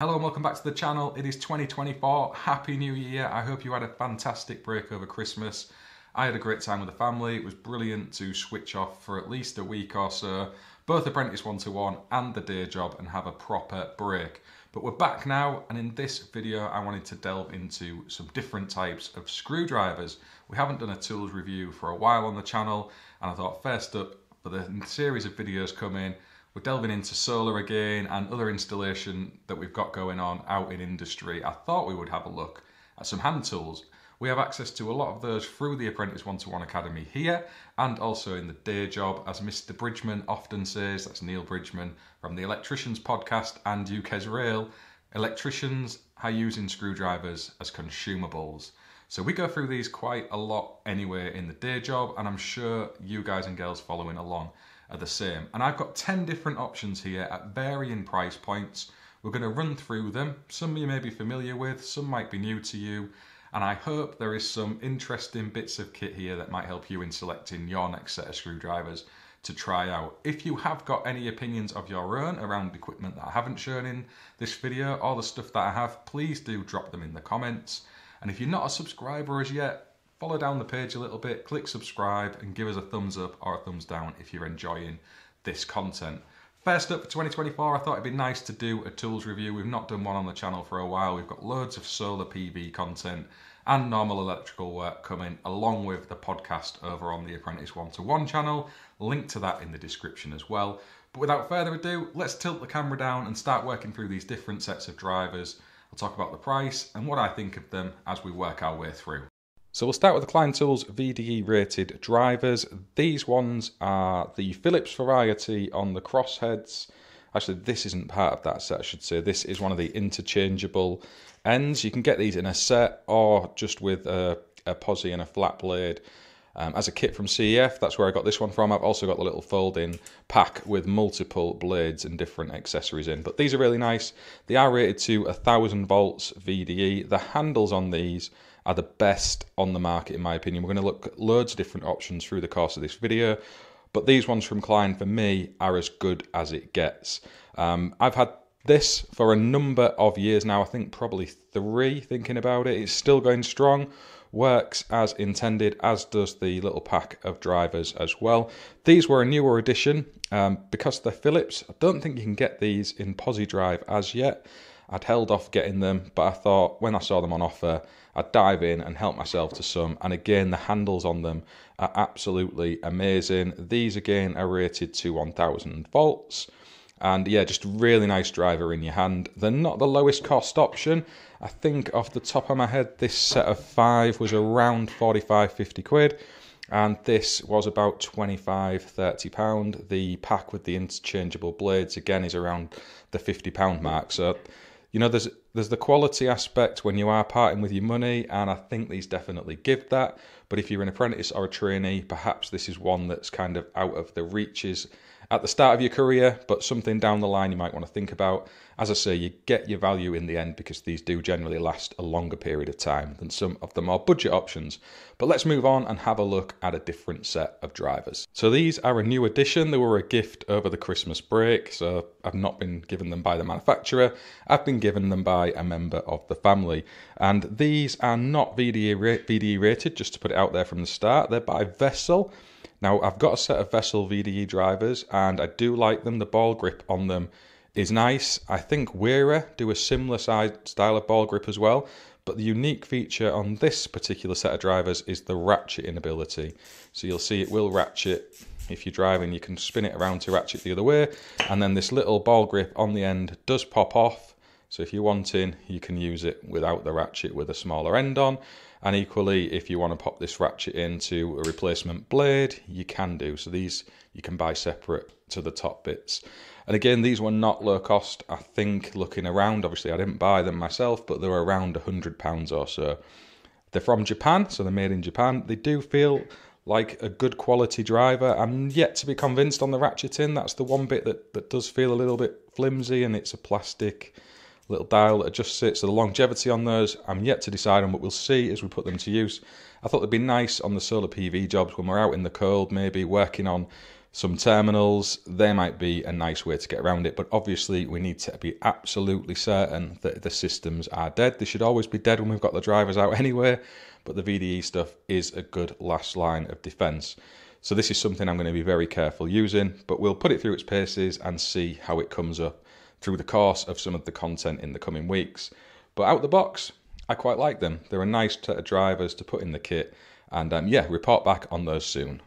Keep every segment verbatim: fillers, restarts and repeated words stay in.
Hello and welcome back to the channel. It is twenty twenty-four. Happy New Year. I hope you had a fantastic break over Christmas. I had a great time with the family. It was brilliant to switch off for at least a week or so, both Apprentice One-to-One and the day job, and have a proper break. But we're back now, and in this video I wanted to delve into some different types of screwdrivers. We haven't done a tools review for a while on the channel, and I thought first up for the series of videos coming, we're delving into solar again and other installation that we've got going on out in industry. I thought we would have a look at some hand tools. We have access to a lot of those through the Apprentice One-to-One Academy here and also in the day job. As Mister Bridgman often says, that's Neil Bridgman from the Electricians podcast and U K's Rail, electricians are using screwdrivers as consumables. So we go through these quite a lot anyway in the day job, and I'm sure you guys and girls following along are the same. And I've got ten different options here at varying price points. We're going to run through them. Some you may be familiar with, some might be new to you, and I hope there is some interesting bits of kit here that might help you in selecting your next set of screwdrivers to try out. If you have got any opinions of your own around equipment that I haven't shown in this video or the stuff that I have, please do drop them in the comments. And if you're not a subscriber as yet, follow down the page a little bit, click subscribe and give us a thumbs up or a thumbs down if you're enjoying this content. First up for twenty twenty-four, I thought it'd be nice to do a tools review. We've not done one on the channel for a while. We've got loads of solar P V content and normal electrical work coming along with the podcast over on the Apprentice One-to-One channel. Link to that in the description as well. But without further ado, let's tilt the camera down and start working through these different sets of drivers. I'll talk about the price and what I think of them as we work our way through. So we'll start with the Klein Tools V D E rated drivers. These ones are the Phillips variety on the crossheads. Actually, this isn't part of that set, I should say. This is one of the interchangeable ends. You can get these in a set or just with a, a posi and a flat blade. Um, as a kit from C E F, that's where I got this one from. I've also got the little fold-in pack with multiple blades and different accessories in. But these are really nice. They are rated to one thousand volts V D E. The handles on these are the best on the market, in my opinion. We're going to look at loads of different options through the course of this video, but these ones from Klein, for me, are as good as it gets. Um, I've had this for a number of years now, I think probably three, thinking about it. It's still going strong, works as intended, as does the little pack of drivers as well. These were a newer addition um, because they're Phillips. I don't think you can get these in PosiDrive as yet. I'd held off getting them, but I thought when I saw them on offer, I'd dive in and help myself to some. And again, the handles on them are absolutely amazing. These, again, are rated to one thousand volts. And yeah, just really nice driver in your hand. They're not the lowest cost option. I think off the top of my head, this set of five was around forty-five, fifty quid. And this was about twenty-five, thirty pound. The pack with the interchangeable blades, again, is around the fifty pound mark. So, you know, there's there's the quality aspect when you are parting with your money, and I think these definitely give that. But if you're an apprentice or a trainee, perhaps this is one that's kind of out of the reaches at the start of your career, but something down the line you might want to think about. As I say, you get your value in the end because these do generally last a longer period of time than some of the more budget options. But let's move on and have a look at a different set of drivers. So these are a new addition. They were a gift over the Christmas break, so I've not been given them by the manufacturer. I've been given them by a member of the family. And these are not V D E, ra V D E rated, just to put it out there from the start. They're by Vessel. Now, I've got a set of Vessel V D E drivers, and I do like them. The ball grip on them is nice. I think Wiha do a similar size style of ball grip as well, but the unique feature on this particular set of drivers is the ratcheting ability. So you'll see it will ratchet. If you're driving, you can spin it around to ratchet the other way, and then this little ball grip on the end does pop off. So if you're wanting, you can use it without the ratchet with a smaller end on. And equally, if you want to pop this ratchet into a replacement blade, you can do. So these you can buy separate to the top bits. And again, these were not low cost. I think looking around, obviously I didn't buy them myself, but they were around one hundred pounds or so. They're from Japan, so they're made in Japan. They do feel like a good quality driver. I'm yet to be convinced on the ratcheting. That's the one bit that, that does feel a little bit flimsy, and it's a plastic little dial that adjusts it, so the longevity on those I'm yet to decide on, but we'll see as we put them to use. I thought they'd be nice on the solar P V jobs when we're out in the cold, maybe working on some terminals, there might be a nice way to get around it. But obviously we need to be absolutely certain that the systems are dead. They should always be dead when we've got the drivers out anyway, but the V D E stuff is a good last line of defense. So this is something I'm going to be very careful using, but we'll put it through its paces and see how it comes up through the course of some of the content in the coming weeks. But out the box, I quite like them. They're a nice set of drivers to put in the kit, and um, yeah, report back on those soon.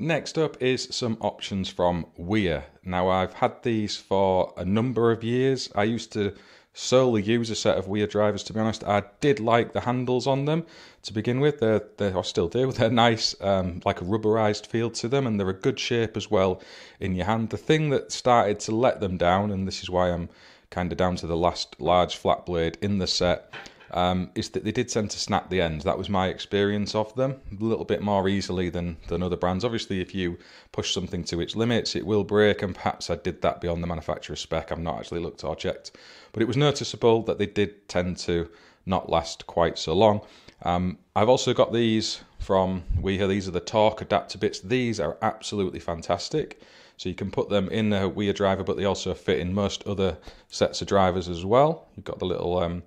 Next up is some options from Wiha. Now, I've had these for a number of years. I used to solely use a set of Wiha drivers, to be honest. I did like the handles on them to begin with. They're, they're I still do. They're nice, um, like a rubberized feel to them, and they're a good shape as well in your hand. The thing that started to let them down, and this is why I'm kind of down to the last large flat blade in the set, Um, is that they did tend to snap the ends. That was my experience of them, a little bit more easily than, than other brands. Obviously, if you push something to its limits, it will break, and perhaps I did that beyond the manufacturer's spec. I've not actually looked or checked. But it was noticeable that they did tend to not last quite so long. Um, I've also got these from Wiha. These are the torque adapter bits. These are absolutely fantastic. So you can put them in the Wiha driver, but they also fit in most other sets of drivers as well. You've got the little... Um,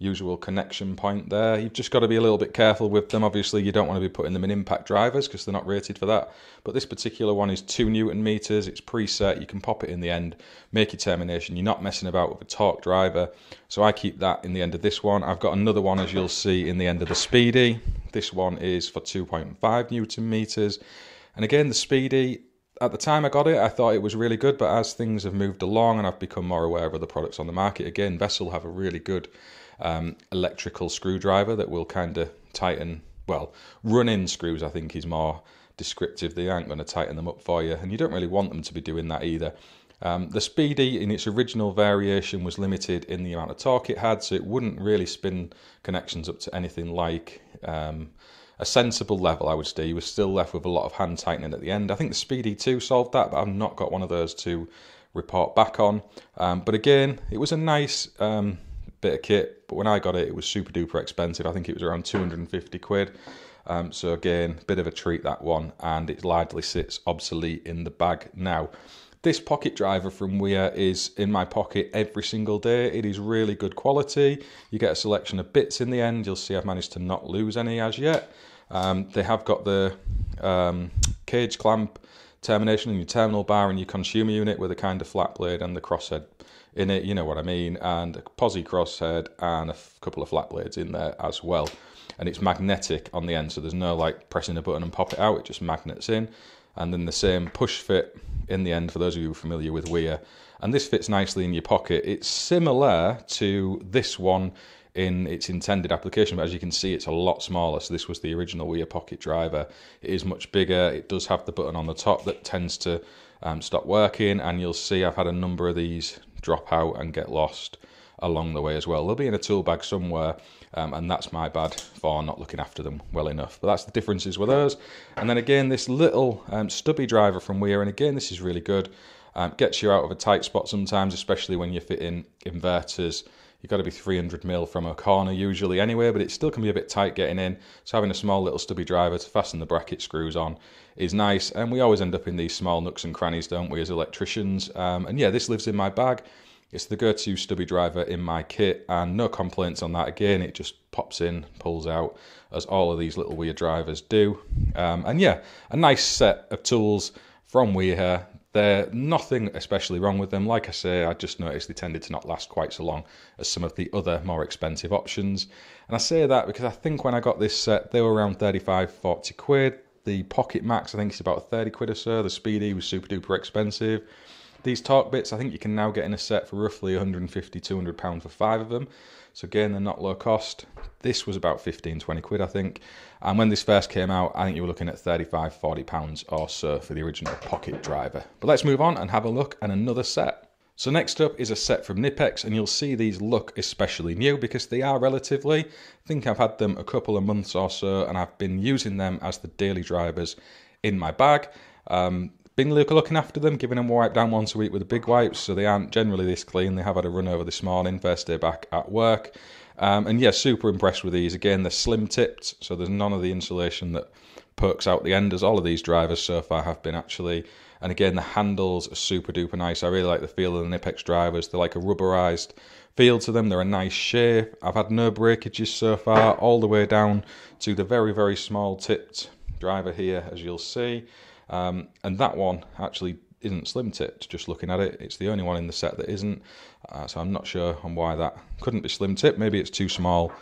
usual connection point there. You've just got to be a little bit careful with them. Obviously, you don't want to be putting them in impact drivers because they're not rated for that. But this particular one is two newton meters. It's preset. You can pop it in the end, make your termination. You're not messing about with a torque driver. So I keep that in the end of this one. I've got another one, as you'll see, in the end of the Speedy. This one is for two point five newton meters. And again, the Speedy, at the time I got it, I thought it was really good. But as things have moved along and I've become more aware of other products on the market, again, Vessel have a really good Um, electrical screwdriver that will kind of tighten, well, run-in screws I think is more descriptive. They aren't going to tighten them up for you, and you don't really want them to be doing that either. Um, the Speedy in its original variation was limited in the amount of torque it had, so it wouldn't really spin connections up to anything like um, a sensible level, I would say. You were still left with a lot of hand tightening at the end. I think the Speedy two solved that, but I've not got one of those to report back on. Um, but again, it was a nice... Um, bit of kit, but when I got it, it was super duper expensive. I think it was around two hundred fifty quid. Um, so again, bit of a treat, that one, and it largely sits obsolete in the bag now. This pocket driver from Wiha is in my pocket every single day. It is really good quality. You get a selection of bits in the end. You'll see I've managed to not lose any as yet. Um, they have got the um, cage clamp termination in your terminal bar and your consumer unit with a kind of flat blade and the crosshead in it, you know what I mean, and a posi crosshead and a couple of flat blades in there as well. And it's magnetic on the end, so there's no like pressing a button and pop it out, it just magnets in. And then the same push fit in the end for those of you familiar with Wiha. And this fits nicely in your pocket. It's similar to this one in its intended application, but as you can see, it's a lot smaller. So this was the original Wiha pocket driver. It is much bigger. It does have the button on the top that tends to um, stop working, and you'll see I've had a number of these drop out and get lost along the way as well. They'll be in a tool bag somewhere, um, and that's my bad for not looking after them well enough. But that's the differences with those. And then again, this little um, stubby driver from Wiha, and again, this is really good. Um, gets you out of a tight spot sometimes, especially when you're fitting inverters. You've got to be three hundred mil from a corner usually anyway, but it still can be a bit tight getting in. So having a small little stubby driver to fasten the bracket screws on is nice. And we always end up in these small nooks and crannies, don't we, as electricians? Um, and yeah, this lives in my bag. It's the go-to stubby driver in my kit, and no complaints on that. Again, it just pops in, pulls out, as all of these little Wiha drivers do. Um, and yeah, a nice set of tools from Wiha. They're nothing especially wrong with them. Like I say, I just noticed they tended to not last quite so long as some of the other more expensive options. And I say that because I think when I got this set, they were around thirty-five, forty quid. The Pocket Max, I think it's about thirty quid or so. The Speedy was super duper expensive. These torque bits, I think you can now get in a set for roughly one hundred fifty, two hundred pounds for five of them. So again, they're not low cost. This was about fifteen, twenty quid, I think. And when this first came out, I think you were looking at thirty-five, forty pounds or so for the original pocket driver. But let's move on and have a look at another set. So next up is a set from Knipex, and you'll see these look especially new because they are relatively, I think I've had them a couple of months or so, and I've been using them as the daily drivers in my bag. Um, Been looking after them, giving them a wipe down once a week with the big wipes, so they aren't generally this clean. They have had a run over this morning, first day back at work. Um, and yeah, super impressed with these. Again, they're slim tipped, so there's none of the insulation that perks out the end, as all of these drivers so far have been actually And again, the handles are super duper nice. I really like the feel of the Knipex drivers. They're like a rubberized feel to them. They're a nice shape. I've had no breakages so far, all the way down to the very, very small tipped driver here, as you'll see. Um, and that one actually isn't slim tipped, just looking at it. It's the only one in the set that isn't. Uh, so I'm not sure on why that couldn't be slim tipped. Maybe it's too small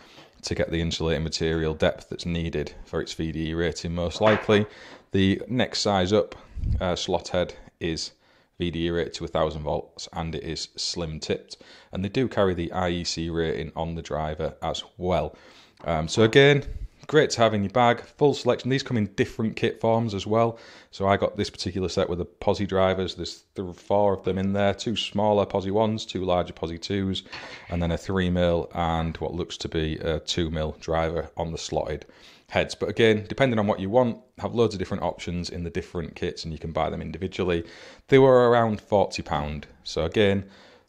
to get the insulating material depth that's needed for its V D E rating, most likely. The next size up uh, slot head is V D E rated to one thousand volts, and it is slim tipped. And they do carry the I E C rating on the driver as well. Um, so again, great to have in your bag, full selection. These come in different kit forms as well. So I got this particular set with the Posi drivers. There's th four of them in there, two smaller Posi ones, two larger Posi twos, and then a three mil and what looks to be a two mil driver on the slotted heads. But again, depending on what you want, have loads of different options in the different kits, and you can buy them individually. They were around forty pounds. So again,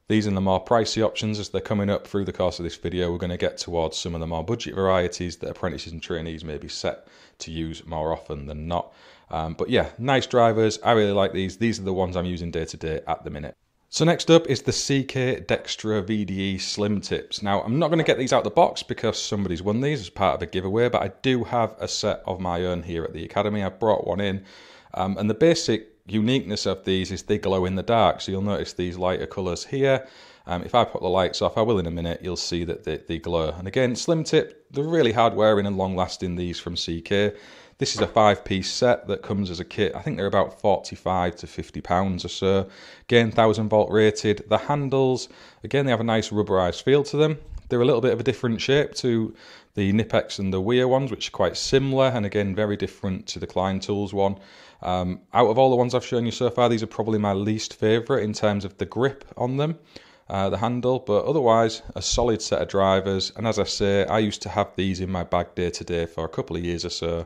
these are the more pricey options. As they're coming up through the course of this video, we're going to get towards some of the more budget varieties that apprentices and trainees may be set to use more often than not. Um, but yeah, nice drivers. I really like these. These are the ones I'm using day to day at the minute. So next up is the C K Dextra V D E Slim Tips. Now, I'm not going to get these out of the box because somebody's won these as part of a giveaway, but I do have a set of my own here at the Academy. I brought one in, um, and the basic uniqueness of these is they glow in the dark, so you'll notice these lighter colours here. Um, if I put the lights off, I will in a minute, you'll see that they, they glow. And again, slim tip, they're really hard wearing and long lasting, these from C K. This is a five piece set that comes as a kit. I think they're about forty-five to fifty pounds or so. Again, one thousand volt rated. The handles, again, they have a nice rubberized feel to them. They're a little bit of a different shape to the Knipex and the Wiha ones, which are quite similar, and again, very different to the Klein Tools one. Um, out of all the ones I've shown you so far, these are probably my least favourite in terms of the grip on them, uh, the handle, but otherwise, a solid set of drivers. And as I say, I used to have these in my bag day to day for a couple of years or so,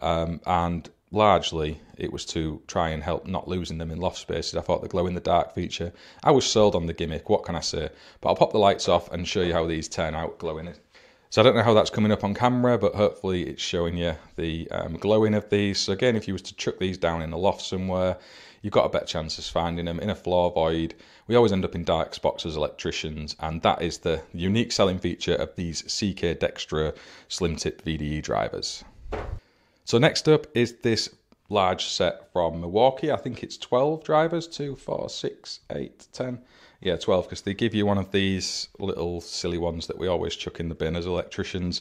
um, and largely it was to try and help not losing them in loft spaces. I thought the glow in the dark feature, I was sold on the gimmick, what can I say? But I'll pop the lights off and show you how these turn out glowing. So I don't know how that's coming up on camera, but hopefully it's showing you the um, glowing of these. So again, if you was to chuck these down in a loft somewhere, you've got a better chance of finding them. In a floor void, we always end up in dark spots as electricians, and that is the unique selling feature of these C K Dextra Slim Tip V D E drivers. So next up is this large set from Milwaukee. I think it's twelve drivers, two, four, six, eight, ten. Yeah, twelve, because they give you one of these little silly ones that we always chuck in the bin as electricians.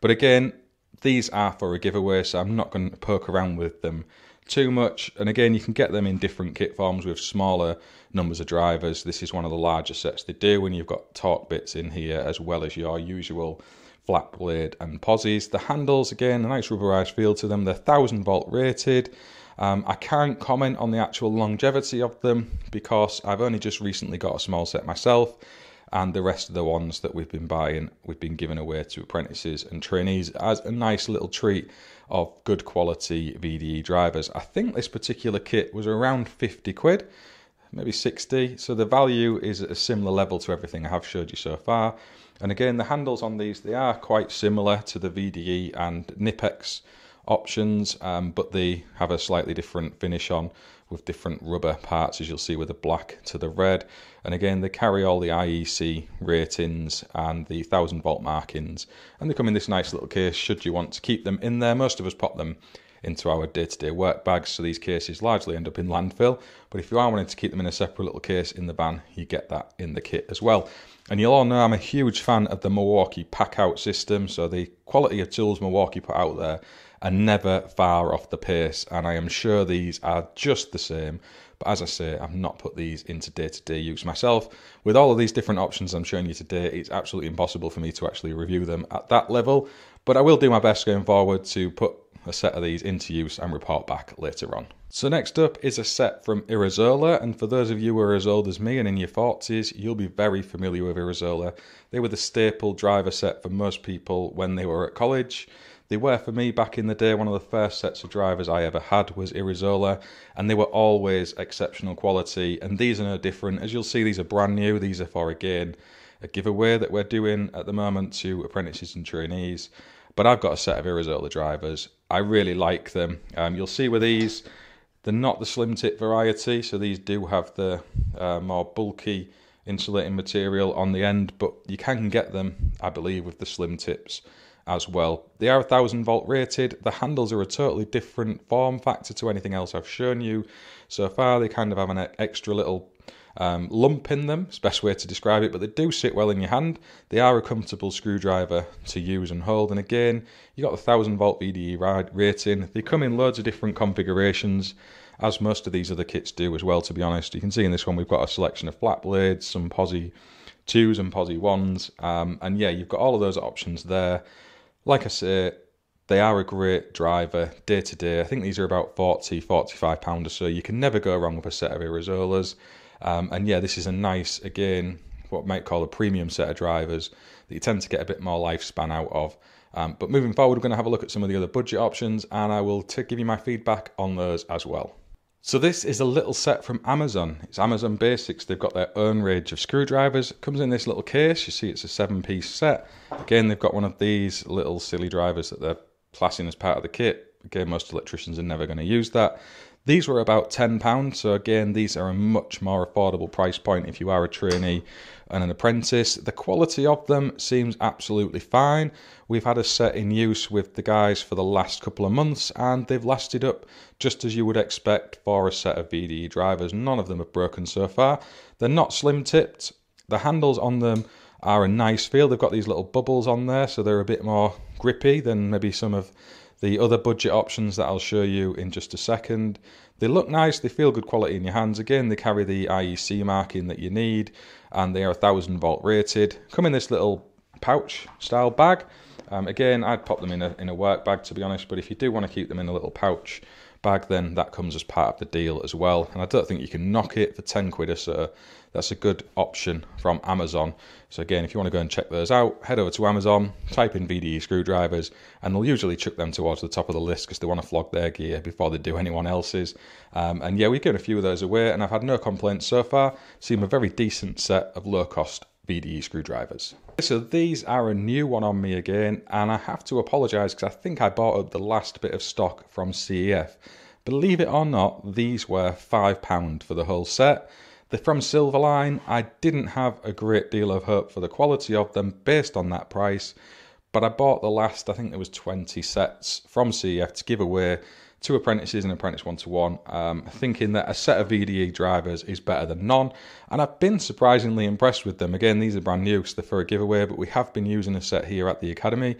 But again, these are for a giveaway, so I'm not going to poke around with them too much. And again, you can get them in different kit forms with smaller numbers of drivers. This is one of the larger sets they do, and you've got torque bits in here as well as your usual flat blade and Posis. The handles, again, a nice rubberized feel to them. They're one thousand volt rated. Um, I can't comment on the actual longevity of them because I've only just recently got a small set myself, and the rest of the ones that we've been buying, we've been giving away to apprentices and trainees as a nice little treat of good quality V D E drivers. I think this particular kit was around fifty quid, maybe sixty. So the value is at a similar level to everything I have showed you so far. And again, the handles on these, they are quite similar to the V D E and Knipex options, um, but they have a slightly different finish on with different rubber parts, as you'll see, with the black to the red. And again, they carry all the I E C ratings and the one thousand volt markings. And they come in this nice little case, should you want to keep them in there. Most of us pop them into our day-to-day work bags, so these cases largely end up in landfill. But if you are wanting to keep them in a separate little case in the van, you get that in the kit as well. And you'll all know I'm a huge fan of the Milwaukee Packout system, so the quality of tools Milwaukee put out there are never far off the pace, and I am sure these are just the same. But as I say, I've not put these into day-to-day use myself. With all of these different options I'm showing you today, it's absolutely impossible for me to actually review them at that level, but I will do my best going forward to put a set of these into use and report back later on. So next up is a set from Irazola, and for those of you who are as old as me and in your forties, you'll be very familiar with Irazola. They were the staple driver set for most people when they were at college. They were, for me, back in the day, one of the first sets of drivers I ever had was Irazola, and they were always exceptional quality, and these are no different. As you'll see, these are brand new. These are for, again, a giveaway that we're doing at the moment to apprentices and trainees. But I've got a set of Irazola drivers. I really like them. Um, you'll see with these, They're not the slim tip variety, so these do have the uh, more bulky insulating material on the end, but you can get them, I believe, with the slim tips as well. They are one thousand volt rated. The handles are a totally different form factor to anything else I've shown you so far. They kind of have an extra little um, lump in them, it's the best way to describe it, but they do sit well in your hand. They are a comfortable screwdriver to use and hold, and again, you got the one thousand volt V D E rating. They come in loads of different configurations, as most of these other kits do as well, to be honest. You can see in this one we've got a selection of flat blades, some POSI twos and POSI ones, um, and yeah, you've got all of those options there. Like I say, they are a great driver day to day. I think these are about forty, forty-five pound or so. You can never go wrong with a set of Irazolas. Um, and yeah, this is a nice, again, what I might call a premium set of drivers that you tend to get a bit more lifespan out of. Um, but moving forward, we're going to have a look at some of the other budget options, and I will t- give you my feedback on those as well. So this is a little set from Amazon. It's Amazon Basics. They've got their own range of screwdrivers. It comes in this little case. You see it's a seven-piece set. Again, they've got one of these little silly drivers that they're classing as part of the kit. Again, most electricians are never going to use that. These were about ten pounds, so again, these are a much more affordable price point if you are a trainee and an apprentice. The quality of them seems absolutely fine. We've had a set in use with the guys for the last couple of months, and they've lasted up just as you would expect for a set of V D E drivers. None of them have broken so far. They're not slim-tipped. The handles on them are a nice feel. They've got these little bubbles on there, so they're a bit more grippy than maybe some of the other budget options that I'll show you in just a second. They look nice, they feel good quality in your hands. Again, they carry the I E C marking that you need, and they are one thousand volt rated. Come in this little pouch style bag. Um, again, I'd pop them in a, in a work bag, to be honest, but if you do want to keep them in a little pouch bag, then that comes as part of the deal as well. And I don't think you can knock it for ten quid or so. That's a good option from Amazon. So again, if you want to go and check those out, head over to Amazon, type in V D E screwdrivers, and they'll usually chuck them towards the top of the list because they want to flog their gear before they do anyone else's. Um, and yeah, we've given a few of those away, and I've had no complaints so far. Seem a very decent set of low-cost V D E screwdrivers. So these are a new one on me again, and I have to apologise because I think I bought up the last bit of stock from C E F. Believe it or not, these were five pounds for the whole set. They're from Silverline. I didn't have a great deal of hope for the quality of them based on that price, but I bought the last, I think there was twenty sets from C E F to give away to apprentices and Apprentice One-to-One, um, thinking that a set of V D E drivers is better than none. And I've been surprisingly impressed with them. Again, these are brand new because they're for a giveaway, but we have been using a set here at the Academy.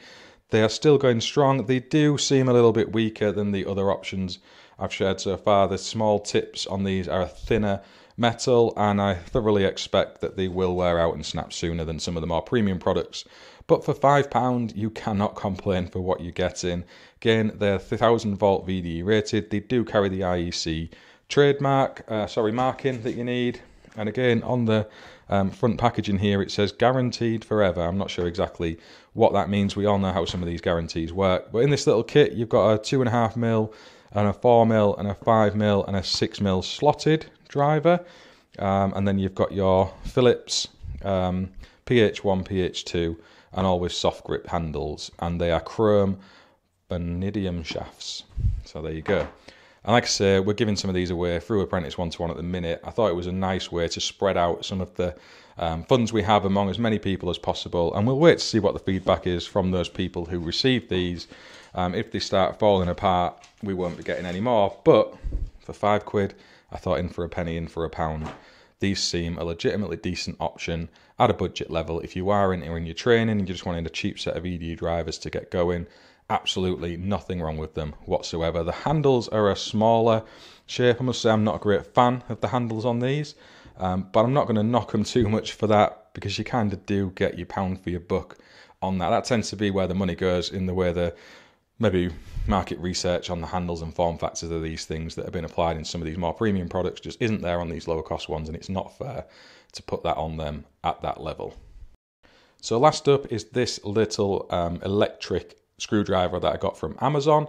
They are still going strong. They do seem a little bit weaker than the other options I've shared so far. The small tips on these are a thinner metal, and I thoroughly expect that they will wear out and snap sooner than some of the more premium products. But for five pounds, you cannot complain for what you're getting. Again, they're one thousand volt V D E rated. They do carry the I E C trademark, uh, sorry, marking that you need. And again, on the um, front packaging here, it says guaranteed forever. I'm not sure exactly what that means. We all know how some of these guarantees work. But in this little kit, you've got a two and a half mil and a four mil and a five mil and a six mil slotted driver. Um, and then you've got your Phillips um, P H one, P H two, and always soft grip handles, and they are chrome vanadium shafts. So there you go. And like I say, we're giving some of these away through Apprentice One-to-One at the minute. I thought it was a nice way to spread out some of the um, funds we have among as many people as possible, and we'll wait to see what the feedback is from those people who receive these. Um, if they start falling apart, we won't be getting any more, but for five quid, I thought in for a penny, in for a pound. These seem a legitimately decent option at a budget level. If you are in in your training and you just wanted a cheap set of V D E drivers to get going, absolutely nothing wrong with them whatsoever. The handles are a smaller shape. I must say I'm not a great fan of the handles on these, um, but I'm not going to knock them too much for that, because you kind of do get your pound for your buck on that. That tends to be where the money goes, in the way the maybe market research on the handles and form factors of these things that have been applied in some of these more premium products just isn't there on these lower cost ones, and it's not fair to put that on them at that level. So last up is this little um, electric screwdriver that I got from Amazon.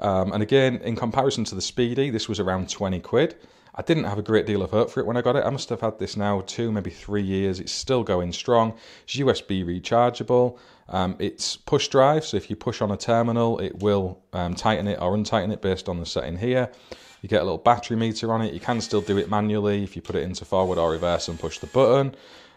Um, and again, in comparison to the Speedy, this was around twenty quid. I didn't have a great deal of hope for it when I got it. I must have had this now two, maybe three years. It's still going strong. It's U S B rechargeable. Um, it's push drive, so if you push on a terminal, it will um, tighten it or untighten it based on the setting here. You get a little battery meter on it. You can still do it manually if you put it into forward or reverse and push the button.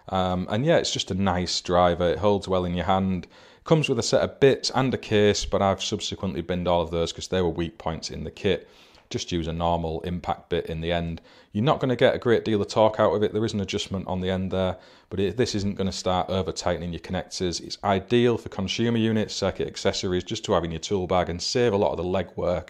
Um, and yeah, it's just a nice driver. It holds well in your hand. Comes with a set of bits and a case, but I've subsequently binned all of those because they were weak points in the kit. Just use a normal impact bit in the end. You're not going to get a great deal of torque out of it. There is an adjustment on the end there, but it, this isn't going to start over tightening your connectors. It's ideal for consumer units, circuit accessories, just to have in your tool bag and save a lot of the legwork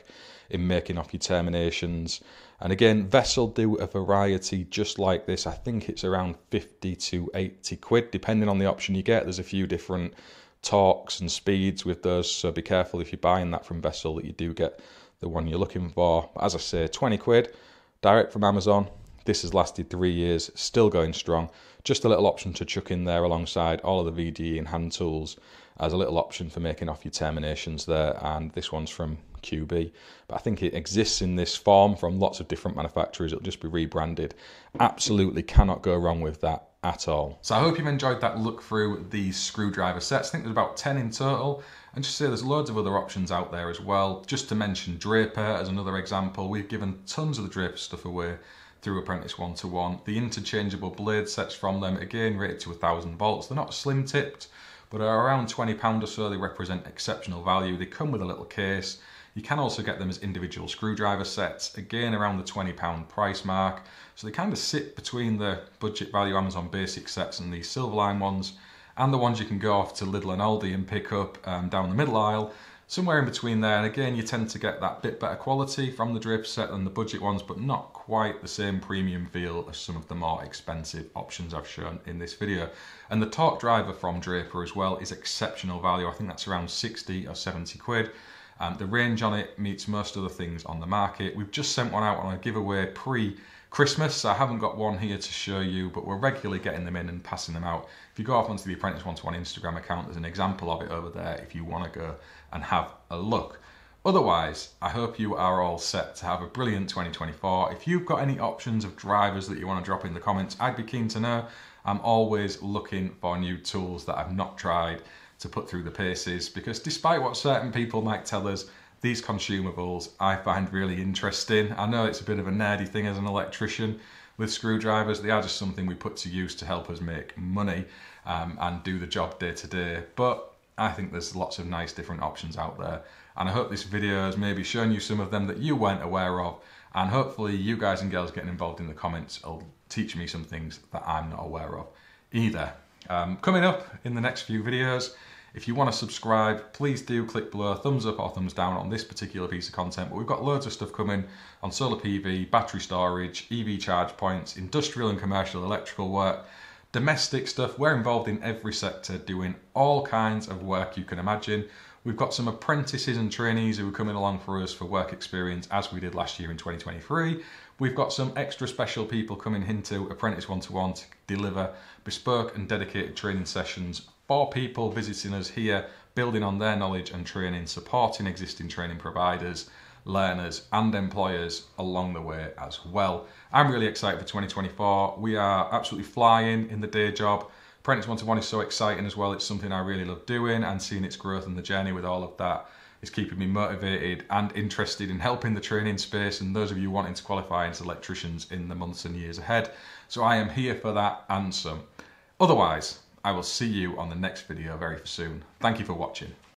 in making off your terminations. And again, Vessel do a variety just like this. I think it's around fifty to eighty quid, depending on the option you get. There's a few different torques and speeds with those, so be careful if you're buying that from Vessel that you do get the one you're looking for. But as I say, twenty quid, direct from Amazon. This has lasted three years, still going strong. Just a little option to chuck in there alongside all of the V D E and hand tools as a little option for making off your terminations there. And this one's from Q B, but I think it exists in this form from lots of different manufacturers. It'll just be rebranded. Absolutely cannot go wrong with that at all. So I hope you've enjoyed that look through these screwdriver sets. I think there's about ten in total. And just to say there's loads of other options out there as well. Just to mention Draper as another example. We've given tons of the Draper stuff away through Apprentice One-to-One. The interchangeable blade sets from them, again rated to one thousand volts. They're not slim tipped, but are around twenty pounds or so. They represent exceptional value. They come with a little case. You can also get them as individual screwdriver sets, again around the twenty pound price mark. So they kind of sit between the budget value Amazon Basic sets and the Silverline ones, and the ones you can go off to Lidl and Aldi and pick up um, down the middle aisle, somewhere in between there. And again, you tend to get that bit better quality from the Draper set than the budget ones, but not quite the same premium feel as some of the more expensive options I've shown in this video. And the torque driver from Draper as well is exceptional value. I think that's around sixty or seventy quid. Um, the range on it meets most other things on the market. We've just sent one out on a giveaway pre-Christmas. I haven't got one here to show you, but we're regularly getting them in and passing them out. If you go off onto the Apprentice One-to-One Instagram account, there's an example of it over there if you want to go and have a look. Otherwise, I hope you are all set to have a brilliant twenty twenty-four. If you've got any options of drivers that you want to drop in the comments, I'd be keen to know. I'm always looking for new tools that I've not tried to put through the paces, because despite what certain people might tell us, these consumables I find really interesting. I know it's a bit of a nerdy thing as an electrician with screwdrivers. They are just something we put to use to help us make money um, and do the job day to day. But I think there's lots of nice different options out there. And I hope this video has maybe shown you some of them that you weren't aware of. And hopefully you guys and girls getting involved in the comments will teach me some things that I'm not aware of either. Um, coming up in the next few videos, if you want to subscribe, please do click below, thumbs up or thumbs down on this particular piece of content. But we've got loads of stuff coming on solar P V, battery storage, E V charge points, industrial and commercial electrical work, domestic stuff. We're involved in every sector doing all kinds of work you can imagine. We've got some apprentices and trainees who are coming along for us for work experience as we did last year in twenty twenty-three. We've got some extra special people coming into Apprentice One-to-One to deliver bespoke and dedicated training sessions for people visiting us here, building on their knowledge and training, supporting existing training providers, learners and employers along the way as well. I'm really excited for twenty twenty-four. We are absolutely flying in the day job. Apprentice One-to-One is so exciting as well. It's something I really love doing, and seeing its growth and the journey with all of that is keeping me motivated and interested in helping the training space and those of you wanting to qualify as electricians in the months and years ahead. So I am here for that and some. Otherwise, I will see you on the next video very soon. Thank you for watching.